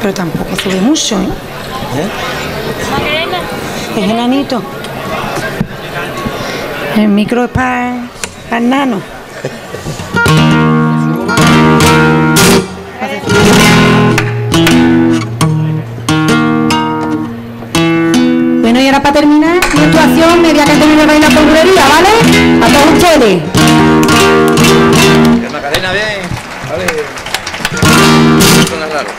pero tampoco sube mucho, ¿eh? ¿Eh? Es enanito. El micro es para el nano. Bueno, y ahora para terminar mi actuación, me voy a cantar una vaina con bulería, ¿vale? A todos ustedes. Que Macarena, bien, vale. No suena raro.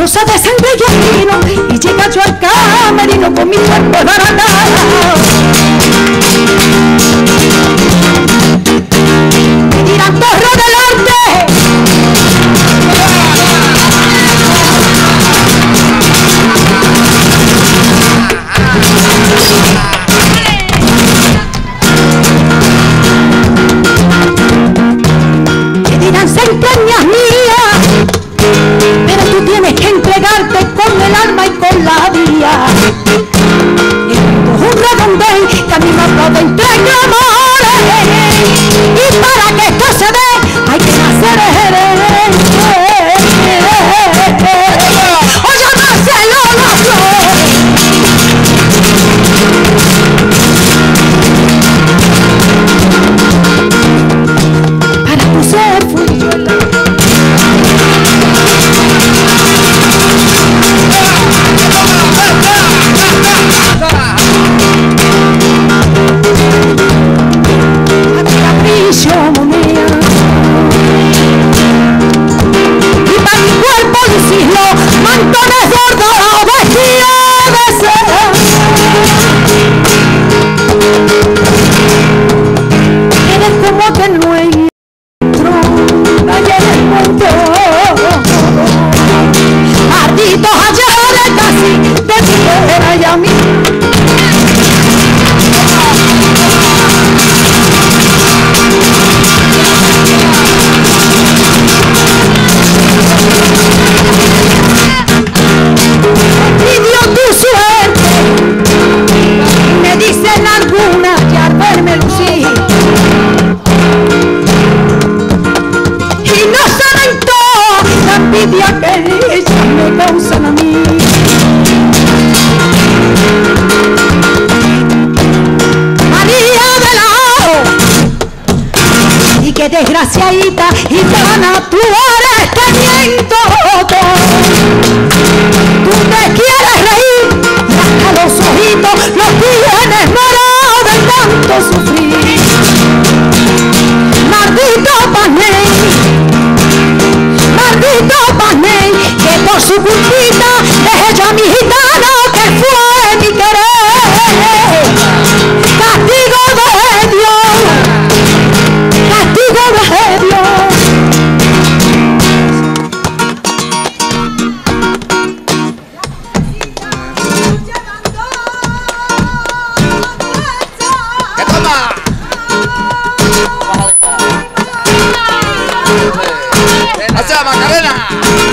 rosa de sangre y vino, y llega yo al camerino con mi cuerpo embaracado. Me dirán torre delante, me dirán entrañas mías, pero tú tienes que entregarte con el alma y con la vida. Y esto es un redondel que a mí me lo de entrega amores, y para que esto se dé hay que nacer heredero. Desgraciadita y plana, tú eres teniendo todo. Tú te quieres reír y hasta los ojitos los tienes morados de tanto sufrir. Maldito Panel, que por su culpita dejé yo a mi gitano que fue mi querer. Castigo de Dios, de Dios. ¡Que toma! ¡Hacia Macarena!